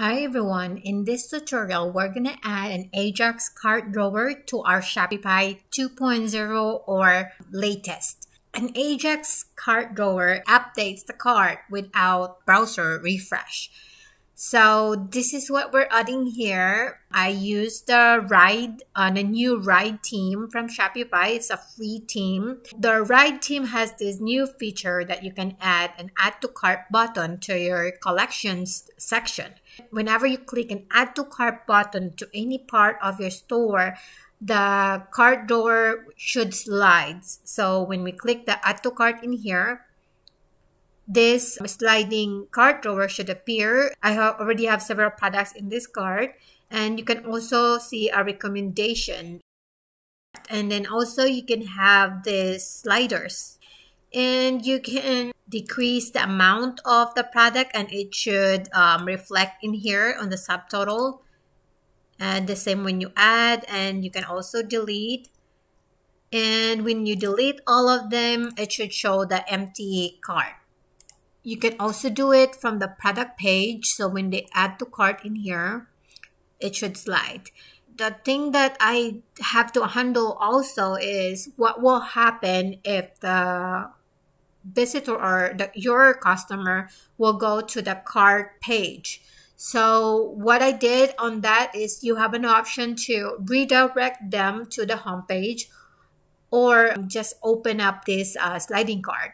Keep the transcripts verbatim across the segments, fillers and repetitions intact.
Hi everyone, in this tutorial we're going to add an Ajax cart drawer to our Shopify two point oh or latest. An Ajax cart drawer updates the cart without browser refresh. So this is what we're adding here. I used the ride on a new ride theme from Shopify. It's a free theme. The ride theme has this new feature that you can add an add to cart button to your collections section. Whenever you click an add to cart button to any part of your store, the cart drawer should slide. So when we click the add to cart in here, this sliding cart drawer should appear. I have already have several products in this cart, and you can also see a recommendation. And then also you can have these sliders, and you can decrease the amount of the product, and it should um, reflect in here on the subtotal. And the same when you add, and you can also delete. And when you delete all of them, it should show the empty cart. You can also do it from the product page. So when they add to cart in here, it should slide. The thing that I have to handle also is what will happen if the visitor or the, your customer will go to the cart page. So what I did on that is you have an option to redirect them to the homepage or just open up this uh, sliding cart.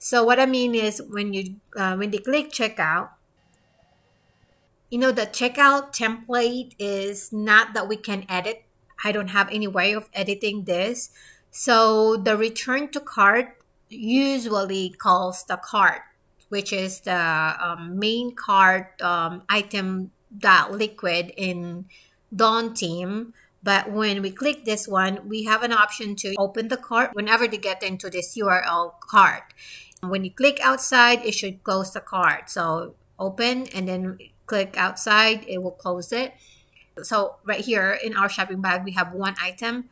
So what I mean is when you uh, when they click checkout, you know, the checkout template is not that we can edit. I don't have any way of editing this. So the return to cart usually calls the cart, which is the um, main cart um, item.liquid in Dawn theme. But when we click this one, we have an option to open the cart whenever they get into this U R L cart. When you click outside, it should close the cart. So open and then click outside, it will close it. So right here in our shopping bag, we have one item.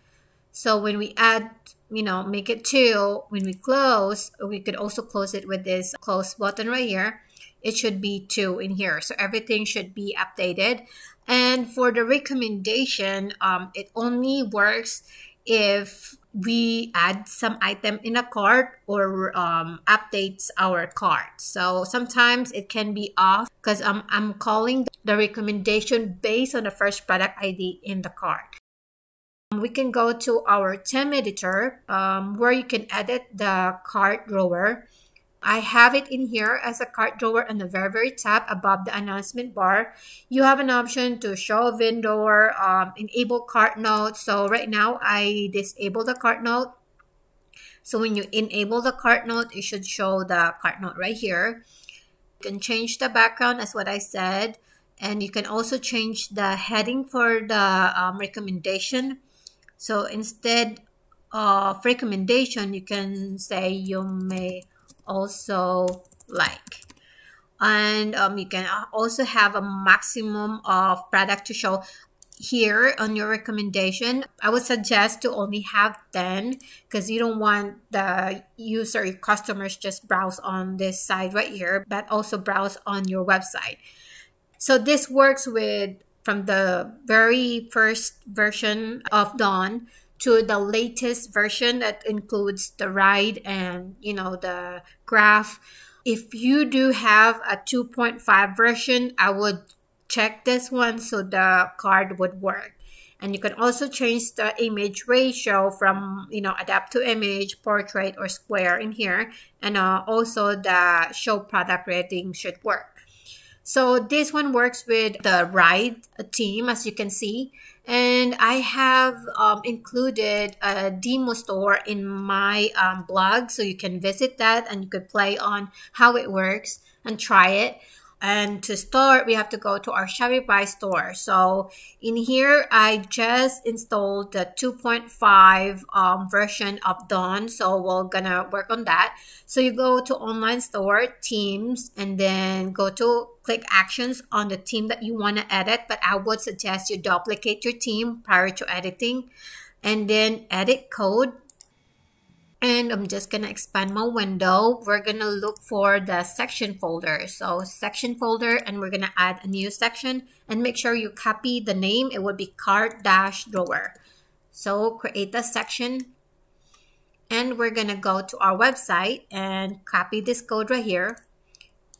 So when we add, you know, make it two, when we close, we could also close it with this close button right here. It should be two in here. So everything should be updated. And for the recommendation, um, it only works if we add some item in a cart or um, updates our cart. So sometimes it can be off because um, I'm calling the recommendation based on the first product I D in the cart. We can go to our theme editor um, where you can edit the cart drawer. I have it in here as a cart drawer on the very, very top above the announcement bar. You have an option to show vendor, um, enable cart note. So right now I disable the cart note. So when you enable the cart note, it should show the cart note right here. You can change the background as what I said. And you can also change the heading for the um, recommendation. So instead of recommendation, you can say you may also like, and um, you can also have a maximum of product to show here on your recommendation. I would suggest to only have ten because you don't want the user, your customers, just browse on this side right here, but also browse on your website. So this works with from the very first version of Dawn to the latest version that includes the ride and, you know, the graph. If you do have a two point five version, I would check this one so the card would work. And you can also change the image ratio from, you know, adapt to image, portrait, or square in here. And uh, also the show product rating should work. So this one works with the ride theme, as you can see. And I have um, included a demo store in my um, blog, so you can visit that and you could play on how it works and try it. And to start, we have to go to our Shopify store. So in here, I just installed the two point five um, version of Dawn. So we're gonna work on that. So you go to online store, themes, and then go to click actions on the theme that you wanna edit. But I would suggest you duplicate your theme prior to editing, and then edit code. And I'm just gonna expand my window. We're gonna look for the section folder. So section folder, and we're gonna add a new section, and make sure you copy the name. It would be cart-drawer. So create the section, and we're gonna go to our website and copy this code right here.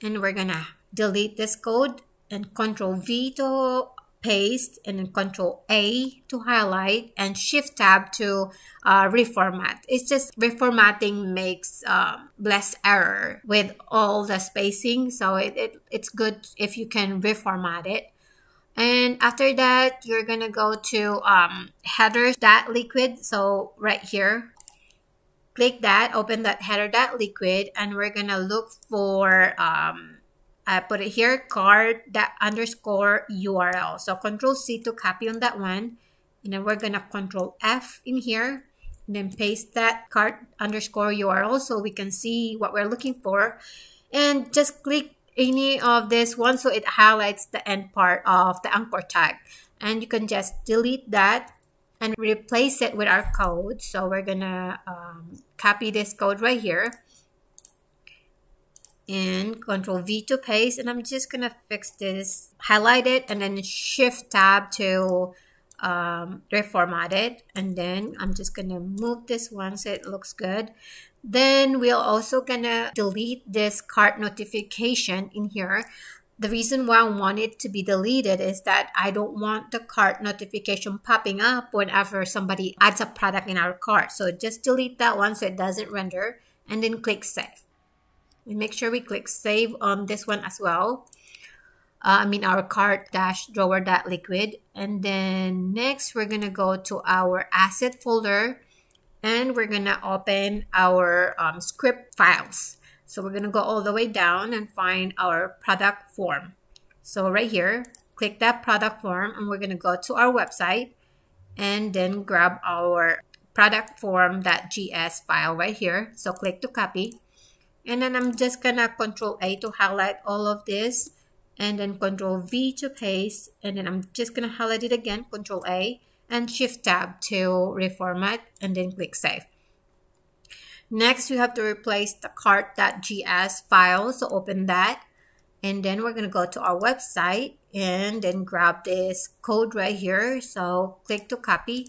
And we're gonna delete this code and control V to paste, and then control A to highlight, and shift tab to uh, reformat. It's just reformatting makes um, less error with all the spacing. So it, it, it's good if you can reformat it. And after that, you're gonna go to um, header.liquid. So right here, click that, open that header.liquid, and we're gonna look for um, I put it here, cart that underscore U R L. So control C to copy on that one. And then we're going to control F in here. And then paste that cart underscore U R L so we can see what we're looking for. And just click any of this one so it highlights the end part of the anchor tag. And you can just delete that and replace it with our code. So we're going to um, copy this code right here. And control V to paste, and I'm just gonna fix this, highlight it, and then shift tab to um, reformat it. And then I'm just gonna move this one so it looks good. Then we're also gonna delete this cart notification in here. The reason why I want it to be deleted is that I don't want the cart notification popping up whenever somebody adds a product in our cart. So just delete that one so it doesn't render, and then click save. We make sure we click save on this one as well. Uh, I mean our cart-drawer.liquid. And then next we're gonna go to our asset folder, and we're gonna open our um, script files. So we're gonna go all the way down and find our product form. So right here, click that product form, and we're gonna go to our website and then grab our product form dot J S file right here. So click to copy. And then I'm just gonna control A to highlight all of this, and then control V to paste, and then I'm just gonna highlight it again, control A, and shift tab to reformat, and then click save. Next, we have to replace the cart.js file, so open that, and then we're gonna go to our website, and then grab this code right here, so click to copy,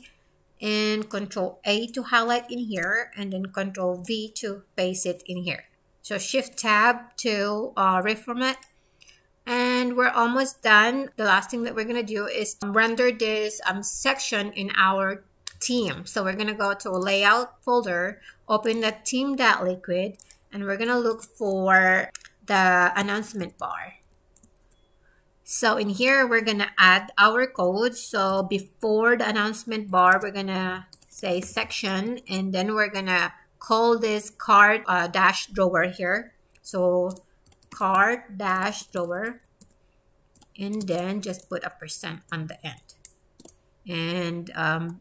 and control A to highlight in here, and then control V to paste it in here. So shift tab to uh, reformat, and we're almost done. The last thing that we're gonna do is render this um, section in our theme. So we're gonna go to a layout folder, open the theme.liquid, and we're gonna look for the announcement bar. So in here, we're gonna add our code. So before the announcement bar, we're gonna say section, and then we're gonna call this cart uh, dash drawer here. So cart dash drawer, and then just put a percent on the end, and um,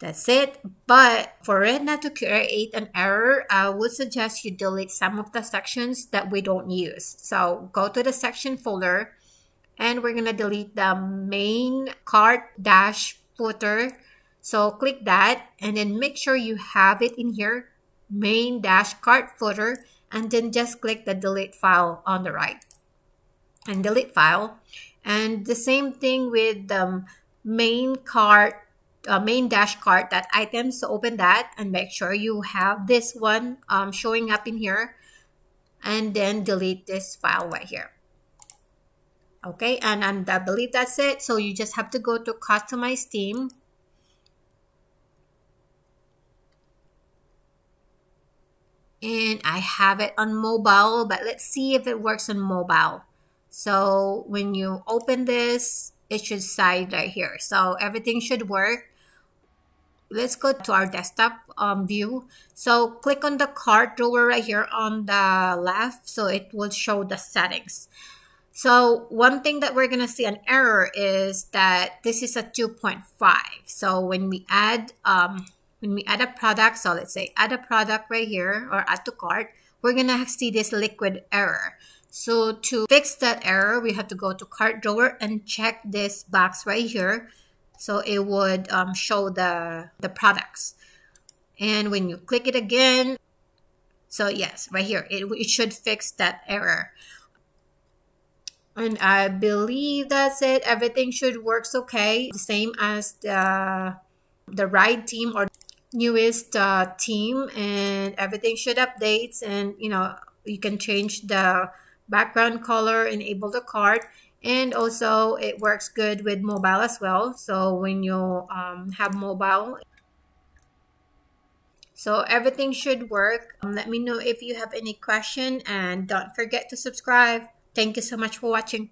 that's it. But for it not to create an error, I would suggest you delete some of the sections that we don't use. So go to the section folder, and we're gonna delete the main cart-footer. So click that, and then make sure you have it in here, main-cart-footer, and then just click the delete file on the right, and delete file. And the same thing with the um, main cart uh, main dash cart that item. So open that, and make sure you have this one um, showing up in here, and then delete this file right here. Okay, and, and I believe that's it. So you just have to go to customize theme. And I have it on mobile, but let's see if it works on mobile. So when you open this, it should side right here. So everything should work. Let's go to our desktop um, view. So click on the cart drawer right here on the left, so it will show the settings. So one thing that we're gonna see an error is that this is a two point five. So when we add um, When we add a product, so let's say add a product right here, or add to cart, we're gonna see this liquid error. So to fix that error, we have to go to cart drawer and check this box right here, so it would um, show the, the products. And when you click it again, so yes, right here, it, it should fix that error. And I believe that's it. Everything should works okay. The same as the, the right theme or newest uh, theme, and everything should update. And you know, you can change the background color, enable the cart, and also it works good with mobile as well. So when you um, have mobile, so everything should work. Um, let me know if you have any question, and don't forget to subscribe. Thank you so much for watching.